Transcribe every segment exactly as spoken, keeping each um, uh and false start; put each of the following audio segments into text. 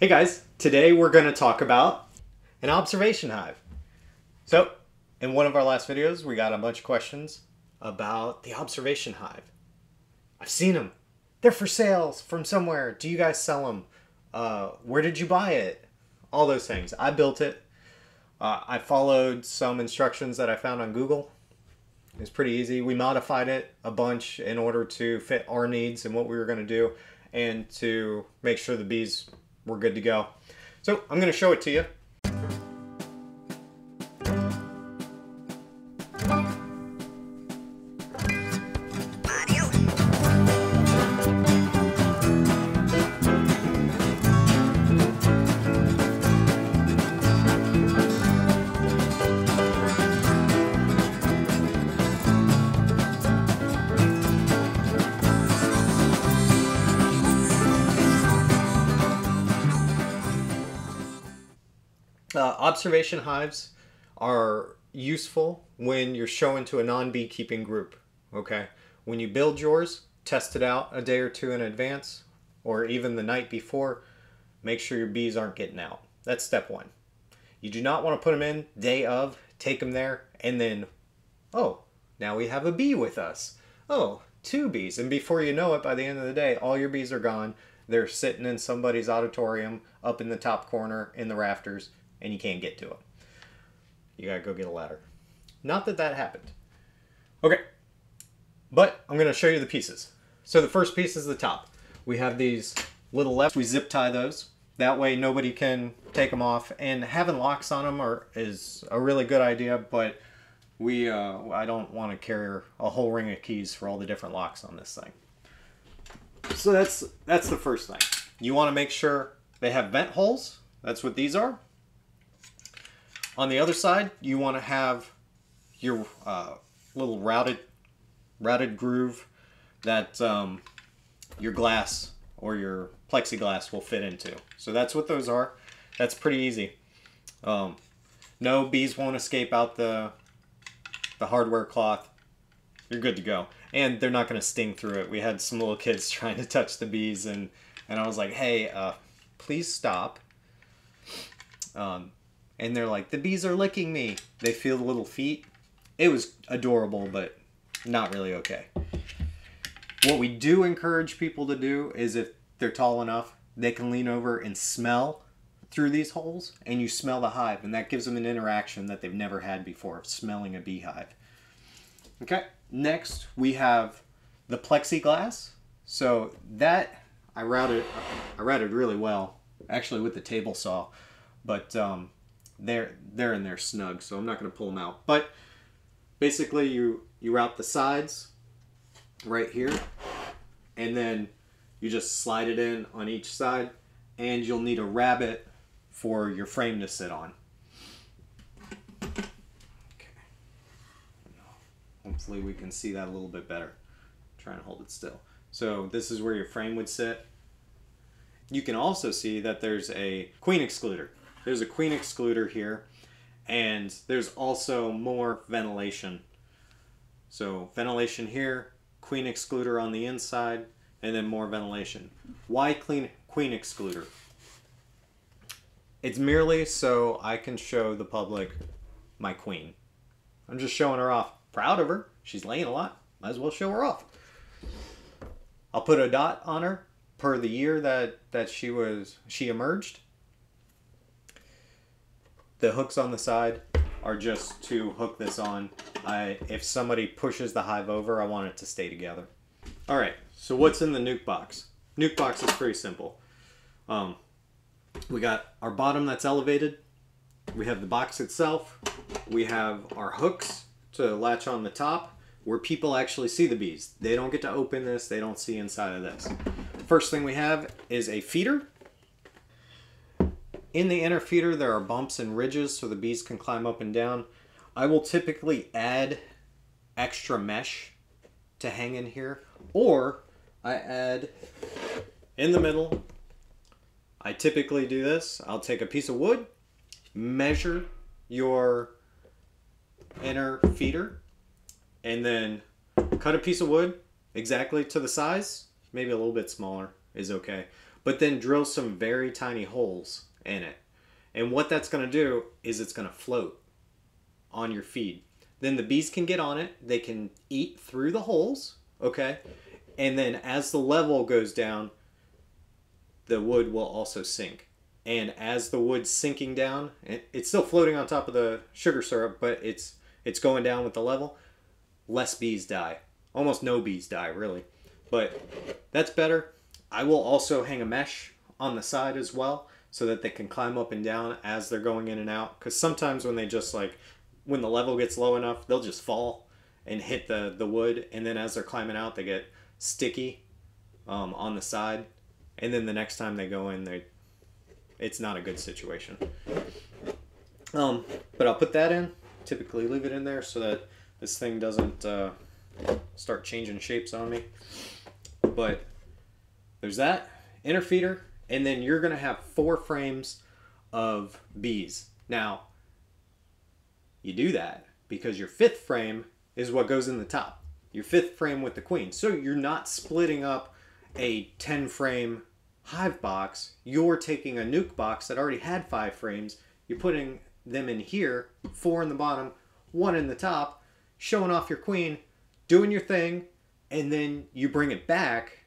Hey guys, today we're going to talk about an observation hive. So, in one of our last videos, we got a bunch of questions about the observation hive. I've seen them. They're for sale from somewhere. Do you guys sell them? Uh, where did you buy it? All those things. I built it. Uh, I followed some instructions that I found on Google. It was pretty easy. We modified it a bunch in order to fit our needs and what we were going to do and to make sure the bees we're good to go. So I'm going to show it to you. Uh, observation hives are useful when you're showing to a non-beekeeping group, okay? When you build yours, test it out a day or two in advance, or even the night before. Make sure your bees aren't getting out. That's step one. You do not want to put them in day of, take them there, and then, oh, now we have a bee with us. Oh, two bees. And before you know it, by the end of the day, all your bees are gone. They're sitting in somebody's auditorium up in the top corner in the rafters, and you can't get to them. You gotta go get a ladder. Not that that happened. Okay, but I'm gonna show you the pieces. So the first piece is the top. We have these little lefts. We zip tie those. That way nobody can take them off, and having locks on them are, is a really good idea, but we, uh, I don't wanna carry a whole ring of keys for all the different locks on this thing. So that's, that's the first thing. You wanna make sure they have vent holes. That's what these are. On the other side, you want to have your uh, little routed, routed groove that um, your glass or your plexiglass will fit into. So that's what those are. That's pretty easy. Um, no, bees won't escape out the, the hardware cloth. You're good to go. And they're not going to sting through it. We had some little kids trying to touch the bees, and, and I was like, hey, uh, please stop. Um, And they're like, the bees are licking me. They feel the little feet. It was adorable, but not really okay. What we do encourage people to do is if they're tall enough, they can lean over and smell through these holes, and you smell the hive, and that gives them an interaction that they've never had before of smelling a beehive. Okay, next we have the plexiglass. So that, I routed, I routed really well, actually with the table saw, but um, They're, they're in there snug, so I'm not going to pull them out. But basically, you, you route the sides right here, and then you just slide it in on each side, and you'll need a rabbet for your frame to sit on. Okay. Hopefully we can see that a little bit better. Try and hold it still. So this is where your frame would sit. You can also see that there's a queen excluder. There's a queen excluder here, and there's also more ventilation. So ventilation here, queen excluder on the inside, and then more ventilation. Why clean queen excluder? It's merely so I can show the public my queen. I'm just showing her off. Proud of her. She's laying a lot. Might as well show her off. I'll put a dot on her per the year that, that she was she emerged. The hooks on the side are just to hook this on. I, if somebody pushes the hive over, I want it to stay together. All right, so what's in the nuke box? Nuke box is pretty simple. Um, we got our bottom that's elevated. We have the box itself. We have our hooks to latch on the top where people actually see the bees. They don't get to open this. They don't see inside of this. First thing we have is a feeder. In the inner feeder, there are bumps and ridges so the bees can climb up and down. I will typically add extra mesh to hang in here, or I add in the middle. I typically do this. I'll take a piece of wood, measure your inner feeder, and then cut a piece of wood exactly to the size. Maybe a little bit smaller is okay. but then drill some very tiny holes in it. And what that's going to do is it's going to float on your feed. Then the bees can get on it. They can eat through the holes, okay? And then as the level goes down, the wood will also sink. And as the wood's sinking down, it's still floating on top of the sugar syrup, but it's it's going down with the level. Less bees die. Almost no bees die, really. But that's better. I will also hang a mesh on the side as well, so that they can climb up and down as they're going in and out. Because sometimes when they just like, when the level gets low enough, they'll just fall and hit the, the wood. And then as they're climbing out, they get sticky um, on the side. And then the next time they go in, they it's not a good situation. Um, but I'll put that in. Typically leave it in there so that this thing doesn't uh, start changing shapes on me. But there's that inner feeder. And then you're going to have four frames of bees. Now, you do that because your fifth frame is what goes in the top. Your fifth frame with the queen. So you're not splitting up a ten frame hive box. You're taking a nuke box that already had five frames. You're putting them in here, four in the bottom, one in the top, showing off your queen, doing your thing, and then you bring it back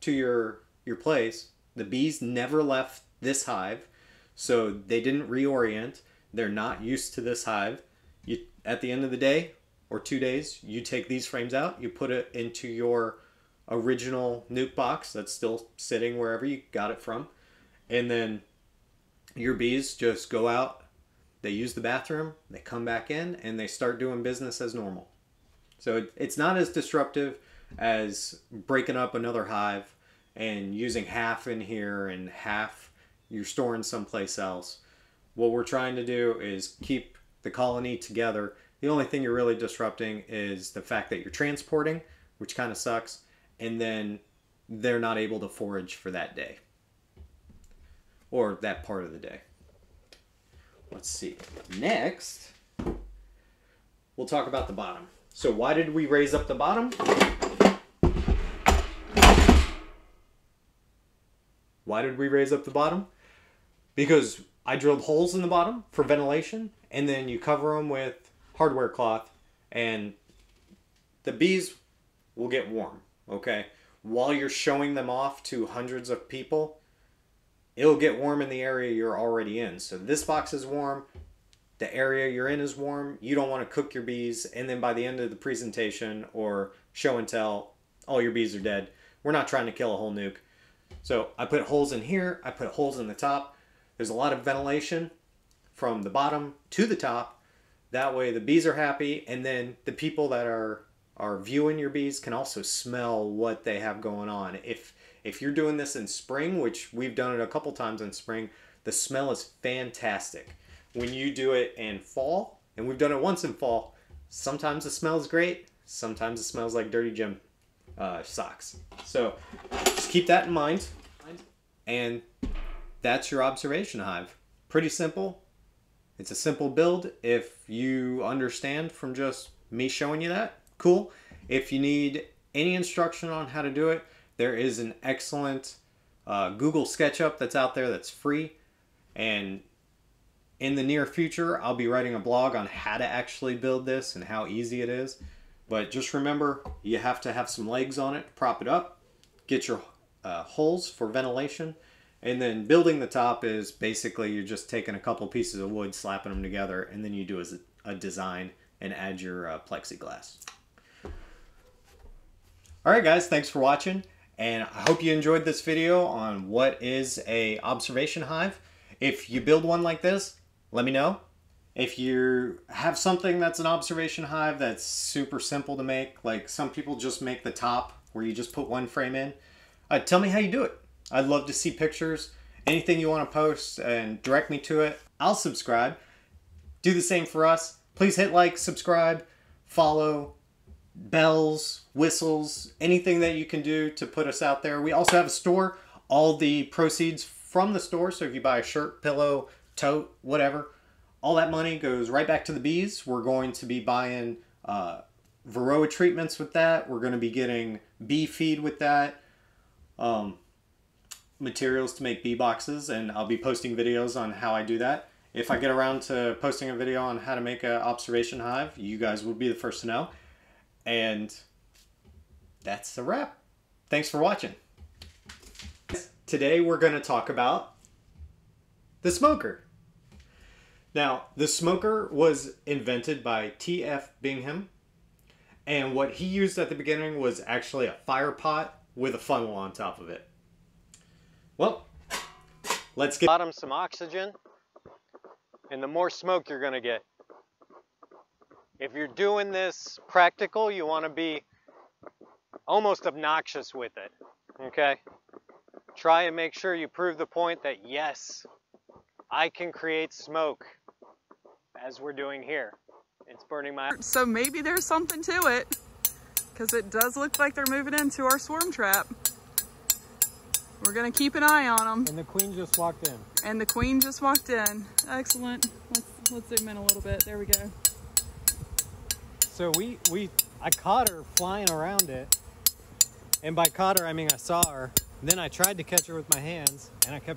to your, your place. The bees never left this hive, so they didn't reorient. They're not used to this hive. You, at the end of the day, or two days, you take these frames out, you put it into your original nuke box that's still sitting wherever you got it from, and then your bees just go out, they use the bathroom, they come back in, and they start doing business as normal. So it, it's not as disruptive as breaking up another hive and using half in here and half you're storing someplace else. What we're trying to do is keep the colony together. The only thing you're really disrupting is the fact that you're transporting, which kind of sucks, and then they're not able to forage for that day or that part of the day. Let's see. Next, we'll talk about the bottom. So why did we raise up the bottom? Why did we raise up the bottom? Because I drilled holes in the bottom for ventilation, and then you cover them with hardware cloth, and the bees will get warm, okay? While you're showing them off to hundreds of people, it'll get warm in the area you're already in. So this box is warm, the area you're in is warm, you don't want to cook your bees, and then by the end of the presentation or show and tell, all your bees are dead. We're not trying to kill a whole nuke. So I put holes in here, I put holes in the top. There's a lot of ventilation from the bottom to the top. That way the bees are happy, and then the people that are, are viewing your bees can also smell what they have going on. If, if you're doing this in spring, which we've done it a couple times in spring, the smell is fantastic. When you do it in fall, and we've done it once in fall, sometimes the smell is great, sometimes it smells like dirty gym uh, socks. So just keep that in mind. And that's your observation hive. Pretty simple. It's a simple build. If you understand from just me showing you that, cool. If you need any instruction on how to do it, there is an excellent uh, Google SketchUp that's out there that's free. And in the near future, I'll be writing a blog on how to actually build this and how easy it is. But just remember, you have to have some legs on it to prop it up, get your uh, holes for ventilation. And then building the top is basically you're just taking a couple pieces of wood, slapping them together, and then you do as a design and add your uh, plexiglass. All right, guys, thanks for watching, and I hope you enjoyed this video on what is a observation hive. If you build one like this, let me know. If you have something that's an observation hive that's super simple to make, like some people just make the top where you just put one frame in, uh, tell me how you do it. I'd love to see pictures, anything you want to post, and direct me to it. I'll subscribe. Do the same for us. Please hit like, subscribe, follow, bells, whistles, anything that you can do to put us out there. We also have a store. All the proceeds from the store, so if you buy a shirt, pillow, tote, whatever, all that money goes right back to the bees. We're going to be buying uh, Varroa treatments with that. We're going to be getting bee feed with that. Um... materials to make bee boxes, and I'll be posting videos on how I do that. If I get around to posting a video on how to make an observation hive, you guys will be the first to know. And that's a wrap. Thanks for watching. Today we're going to talk about the smoker. Now, the smoker was invented by T F Bingham, and what he used at the beginning was actually a fire pot with a funnel on top of it. Well, let's get bottom some oxygen, and the more smoke you're going to get. If you're doing this practical, you want to be almost obnoxious with it, okay? Try and make sure you prove the point that yes, I can create smoke, as we're doing here. It's burning my... So maybe there's something to it, because it does look like they're moving into our swarm trap. We're going to keep an eye on them. And the queen just walked in. And the queen just walked in. Excellent. Let's, let's zoom in a little bit. There we go. So we, we, I caught her flying around it. And by caught her, I mean I saw her. Then I tried to catch her with my hands, and I kept...